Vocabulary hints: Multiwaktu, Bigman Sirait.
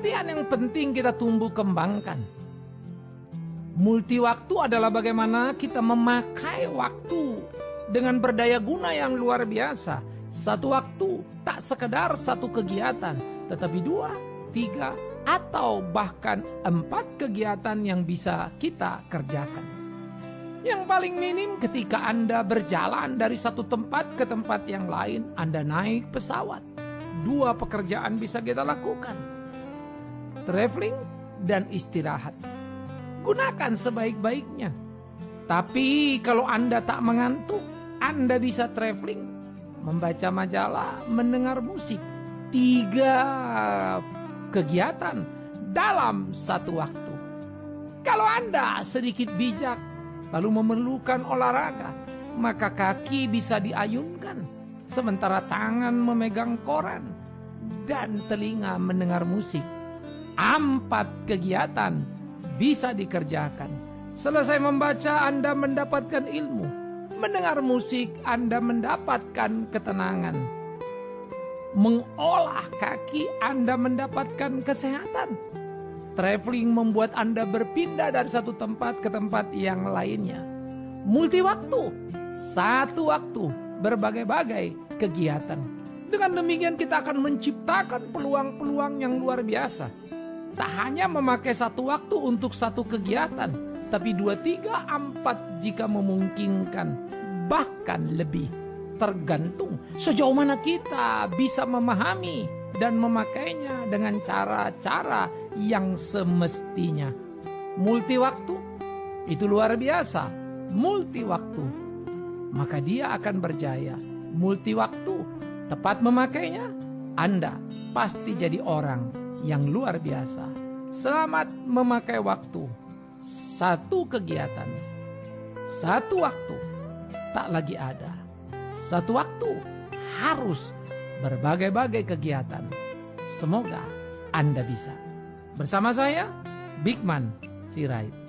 pengertian yang penting kita tumbuh kembangkan. Multiwaktu adalah bagaimana kita memakai waktu dengan berdaya guna yang luar biasa. Satu waktu tak sekedar satu kegiatan, tetapi 2, 3, atau bahkan 4 kegiatan yang bisa kita kerjakan. Yang paling minim ketika Anda berjalan dari satu tempat ke tempat yang lain, Anda naik pesawat. 2 pekerjaan bisa kita lakukan, traveling dan istirahat. Gunakan sebaik-baiknya. Tapi kalau Anda tak mengantuk, Anda bisa traveling, membaca majalah, mendengar musik. 3 kegiatan dalam satu waktu. Kalau Anda sedikit bijak, lalu memerlukan olahraga, maka kaki bisa diayunkan, sementara tangan memegang koran, dan telinga mendengar musik. 4 kegiatan bisa dikerjakan. Selesai membaca, Anda mendapatkan ilmu. Mendengar musik, Anda mendapatkan ketenangan. Mengolah kaki, Anda mendapatkan kesehatan. Traveling membuat Anda berpindah dari satu tempat ke tempat yang lainnya. Multiwaktu, satu waktu, berbagai-bagai kegiatan. Dengan demikian kita akan menciptakan peluang-peluang yang luar biasa. Tak hanya memakai satu waktu untuk satu kegiatan, tapi 2, 3, 4 jika memungkinkan, bahkan lebih, tergantung sejauh mana kita bisa memahami dan memakainya dengan cara-cara yang semestinya. Multiwaktu itu luar biasa. Multiwaktu, maka dia akan berjaya. Multiwaktu, tepat memakainya, Anda pasti jadi orang yang luar biasa. Selamat memakai waktu. Satu kegiatan, satu waktu tak lagi ada. Satu waktu harus berbagai-bagai kegiatan. Semoga Anda bisa. Bersama saya, Bigman Sirait.